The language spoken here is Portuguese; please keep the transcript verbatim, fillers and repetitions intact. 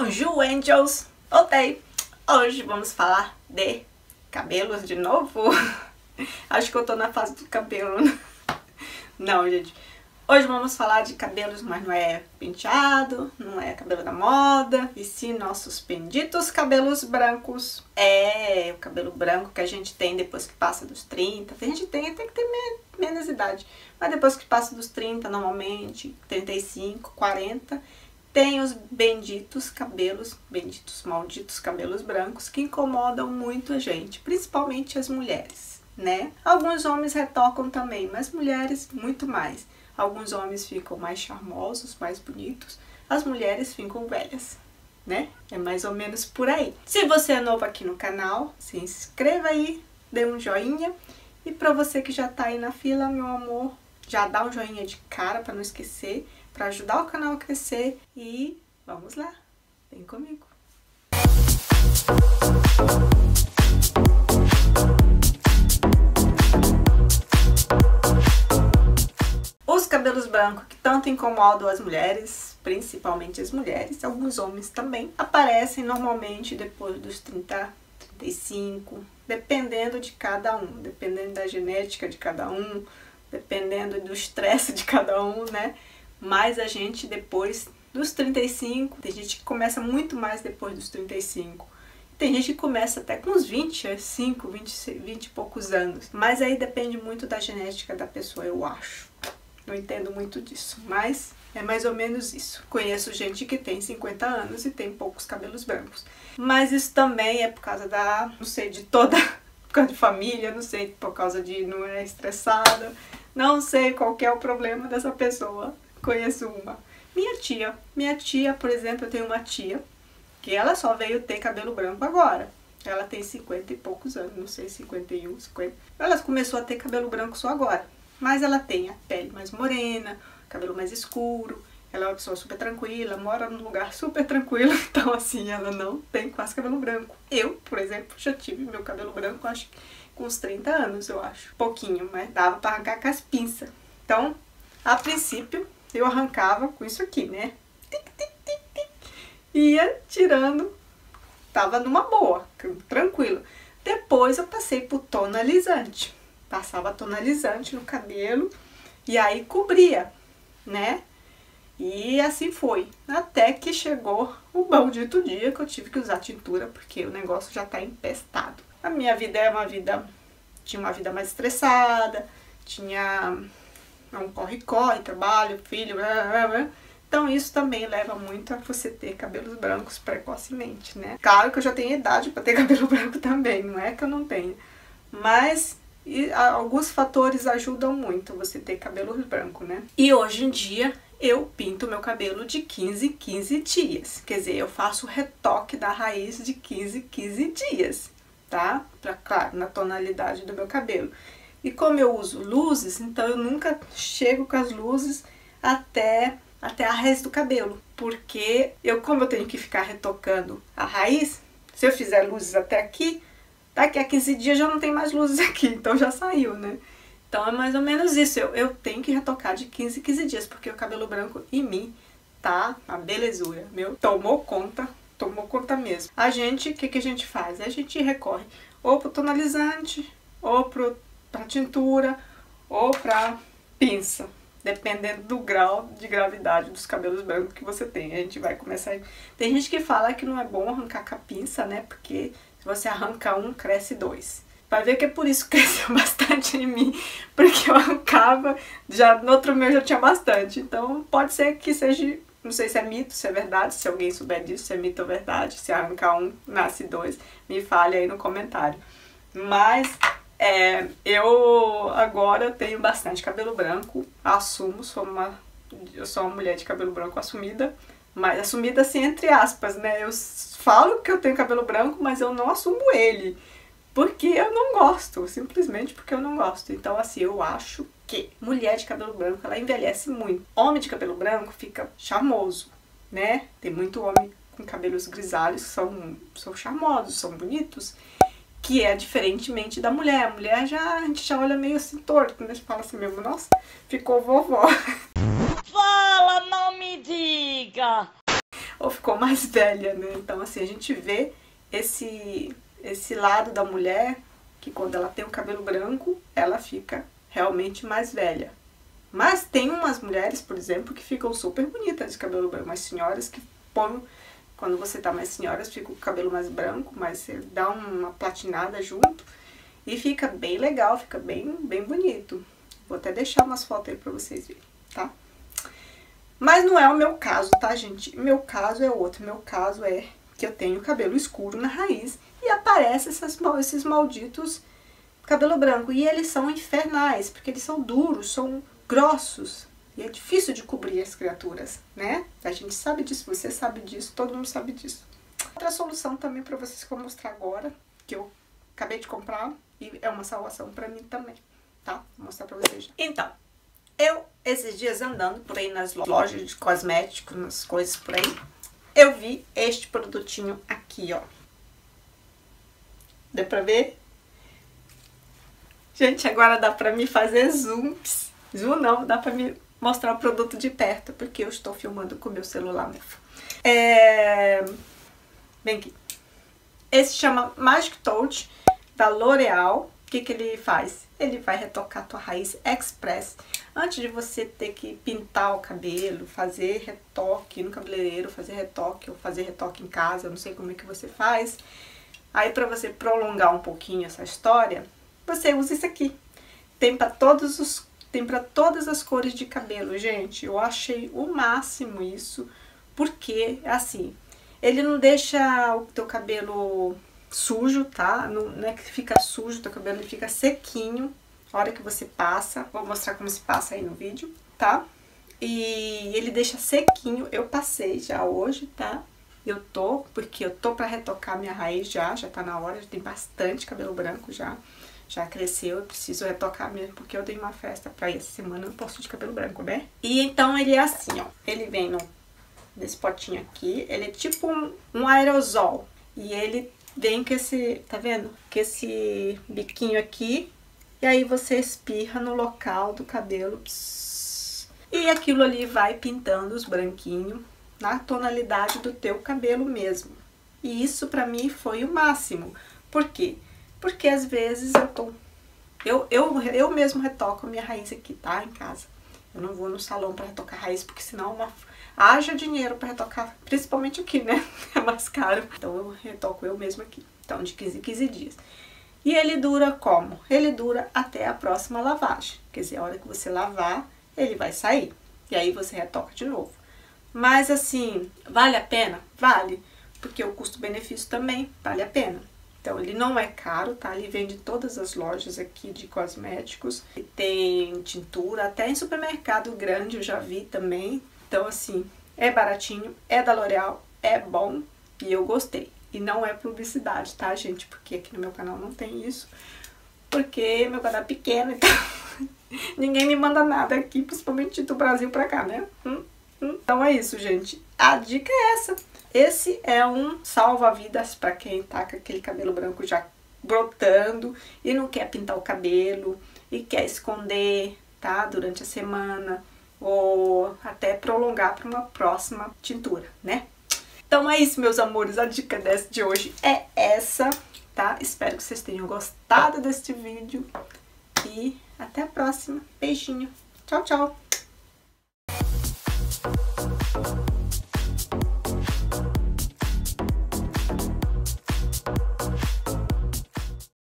Bonjour Angels! Voltei! Hoje vamos falar de cabelos de novo. Acho que eu tô na fase do cabelo. Não, gente. Hoje vamos falar de cabelos, mas não é penteado, não é cabelo da moda. E sim, nossos benditos cabelos brancos. É, o cabelo branco que a gente tem depois que passa dos trinta. A gente tem, tem que ter menos idade. Mas depois que passa dos trinta, normalmente, trinta e cinco, quarenta... Tem os benditos cabelos, benditos, malditos cabelos brancos que incomodam muito a gente, principalmente as mulheres, né? Alguns homens retocam também, mas mulheres muito mais. Alguns homens ficam mais charmosos, mais bonitos, as mulheres ficam velhas, né? É mais ou menos por aí. Se você é novo aqui no canal, se inscreva aí, dê um joinha. E pra você que já tá aí na fila, meu amor, já dá um joinha de cara pra não esquecer, para ajudar o canal a crescer, e vamos lá, vem comigo! Os cabelos brancos que tanto incomodam as mulheres, principalmente as mulheres, alguns homens também, aparecem normalmente depois dos trinta, trinta e cinco, dependendo de cada um, dependendo da genética de cada um, dependendo do estresse de cada um, né? Mas a gente depois dos trinta e cinco, tem gente que começa muito mais depois dos trinta e cinco. Tem gente que começa até com uns vinte e cinco, vinte, vinte e poucos anos. Mas aí depende muito da genética da pessoa, eu acho. Não entendo muito disso, mas é mais ou menos isso. Conheço gente que tem cinquenta anos e tem poucos cabelos brancos. Mas isso também é por causa da, não sei, de toda... Por causa de família, não sei, por causa de não é estressada. Não sei qual que é o problema dessa pessoa. Conheço uma. Minha tia. Minha tia, por exemplo, eu tenho uma tia que ela só veio ter cabelo branco agora. Ela tem cinquenta e poucos anos, não sei, cinquenta e um, cinquenta. Ela começou a ter cabelo branco só agora. Mas ela tem a pele mais morena, cabelo mais escuro. Ela é uma pessoa super tranquila, mora num lugar super tranquilo. Então, assim, ela não tem quase cabelo branco. Eu, por exemplo, já tive meu cabelo branco, acho que com uns trinta anos, eu acho. Pouquinho, mas dava pra arrancar com as pinças. Então, a princípio... Eu arrancava com isso aqui, né? Tic, tic, tic, tic. Ia tirando. Tava numa boa, tranquilo. Depois eu passei por tonalizante. Passava tonalizante no cabelo e aí cobria, né? E assim foi. Até que chegou o maldito dia que eu tive que usar tintura, porque o negócio já tá empestado. A minha vida é uma vida... Tinha uma vida mais estressada, tinha... Não corre, corre, trabalho, filho, blá, blá, blá. Então isso também leva muito a você ter cabelos brancos precocemente, né? Claro que eu já tenho idade para ter cabelo branco também, não é que eu não tenho. Mas e, a, alguns fatores ajudam muito você ter cabelos brancos, né? E hoje em dia eu pinto meu cabelo de quinze em quinze dias. Quer dizer, eu faço o retoque da raiz de quinze em quinze dias, tá? Pra, claro, na tonalidade do meu cabelo. E como eu uso luzes, então eu nunca chego com as luzes até, até a raiz do cabelo. Porque eu, como eu tenho que ficar retocando a raiz, se eu fizer luzes até aqui, daqui a quinze dias já não tem mais luzes aqui, então já saiu, né? Então é mais ou menos isso, eu, eu tenho que retocar de quinze em quinze dias, porque o cabelo branco em mim tá a belezura, meu, tomou conta, tomou conta mesmo. A gente, o que, que a gente faz? A gente recorre ou pro tonalizante, ou pro... para tintura ou para pinça, dependendo do grau de gravidade dos cabelos brancos que você tem. A gente vai começar... Tem gente que fala que não é bom arrancar com a pinça, né? Porque se você arranca um, cresce dois. Vai ver que é por isso que cresceu bastante em mim, porque eu arrancava, já no outro meu já tinha bastante. Então pode ser que seja... Não sei se é mito, se é verdade, se alguém souber disso, se é mito ou verdade. Se arrancar um, nasce dois. Me fale aí no comentário. Mas... É, eu agora tenho bastante cabelo branco, assumo, sou uma, eu sou uma mulher de cabelo branco assumida, mas assumida assim entre aspas, né? Eu falo que eu tenho cabelo branco, mas eu não assumo ele, porque eu não gosto, simplesmente porque eu não gosto. Então assim, eu acho que mulher de cabelo branco, ela envelhece muito. Homem de cabelo branco fica charmoso, né? Tem muito homem com cabelos grisalhos que são, são charmosos, são bonitos. Que é diferentemente da mulher. A mulher já, a gente já olha meio assim torto, né? A gente fala assim mesmo, nossa, ficou vovó. Fala, não me diga! ou ficou mais velha, né? Então, assim, a gente vê esse, esse lado da mulher, que quando ela tem o cabelo branco, ela fica realmente mais velha. Mas tem umas mulheres, por exemplo, que ficam super bonitas de cabelo branco, umas senhoras que põem... Quando você tá mais senhoras, fica o cabelo mais branco, mas você dá uma platinada junto e fica bem legal, fica bem, bem bonito. Vou até deixar umas fotos aí pra vocês verem, tá? Mas não é o meu caso, tá, gente? Meu caso é outro. Meu caso é que eu tenho cabelo escuro na raiz e aparecem essas, esses malditos cabelo branco. E eles são infernais, porque eles são duros, são grossos. E é difícil de cobrir as criaturas, né? A gente sabe disso, você sabe disso, todo mundo sabe disso. Outra solução também pra vocês que eu vou mostrar agora, que eu acabei de comprar, e é uma salvação pra mim também, tá? Vou mostrar pra vocês já. Então, eu, esses dias andando por aí nas lojas de cosméticos, nas coisas por aí, eu vi este produtinho aqui, ó. Deu pra ver? Gente, agora dá pra me fazer zoom. Zoom não, dá pra me... mostrar o produto de perto, porque eu estou filmando com o meu celular mesmo. É... Vem aqui. Esse chama Magic Retouch, da L'Oréal. O que que ele faz? Ele vai retocar a tua raiz express. Antes de você ter que pintar o cabelo, fazer retoque no cabeleireiro, fazer retoque ou fazer retoque em casa, eu não sei como é que você faz. Aí, pra você prolongar um pouquinho essa história, você usa isso aqui. Tem pra todos os Tem para todas as cores de cabelo, gente. Eu achei o máximo isso, porque, assim, ele não deixa o teu cabelo sujo, tá? Não, não é que fica sujo, o teu cabelo ele fica sequinho a hora que você passa. Vou mostrar como se passa aí no vídeo, tá? E ele deixa sequinho. Eu passei já hoje, tá? Eu tô, porque eu tô pra retocar minha raiz já, já tá na hora, já tem bastante cabelo branco já. Já cresceu, eu preciso retocar mesmo, porque eu dei uma festa pra essa semana, eu não posso de cabelo branco, né? E então ele é assim, ó. Ele vem no, nesse potinho aqui, ele é tipo um, um aerosol. E ele vem com esse, tá vendo? Com esse biquinho aqui. E aí você espirra no local do cabelo. Psss, e aquilo ali vai pintando os branquinhos na tonalidade do teu cabelo mesmo. E isso pra mim foi o máximo. Por quê? Porque às vezes eu tô... Eu, eu, eu mesmo retoco a minha raiz aqui, tá? Em casa. Eu não vou no salão pra retocar a raiz, porque senão uma... haja dinheiro pra retocar, principalmente aqui, né? É mais caro. Então eu retoco eu mesma aqui. Então de quinze em quinze dias. E ele dura como? Ele dura até a próxima lavagem. Quer dizer, a hora que você lavar, ele vai sair. E aí você retoca de novo. Mas assim, vale a pena? Vale. Porque o custo-benefício também vale a pena. Então, ele não é caro, tá? Ele vende em todas as lojas aqui de cosméticos. Tem tintura, até em supermercado grande eu já vi também. Então, assim, é baratinho, é da L'Oréal, é bom e eu gostei. E não é publicidade, tá, gente? Porque aqui no meu canal não tem isso. Porque meu canal é pequeno, então ninguém me manda nada aqui, principalmente do Brasil pra cá, né? Hum, hum. Então é isso, gente. A dica é essa. Esse é um salva-vidas pra quem tá com aquele cabelo branco já brotando e não quer pintar o cabelo e quer esconder, tá? Durante a semana ou até prolongar pra uma próxima tintura, né? Então é isso, meus amores. A dica dessa de hoje é essa, tá? Espero que vocês tenham gostado deste vídeo e até a próxima. Beijinho. Tchau, tchau.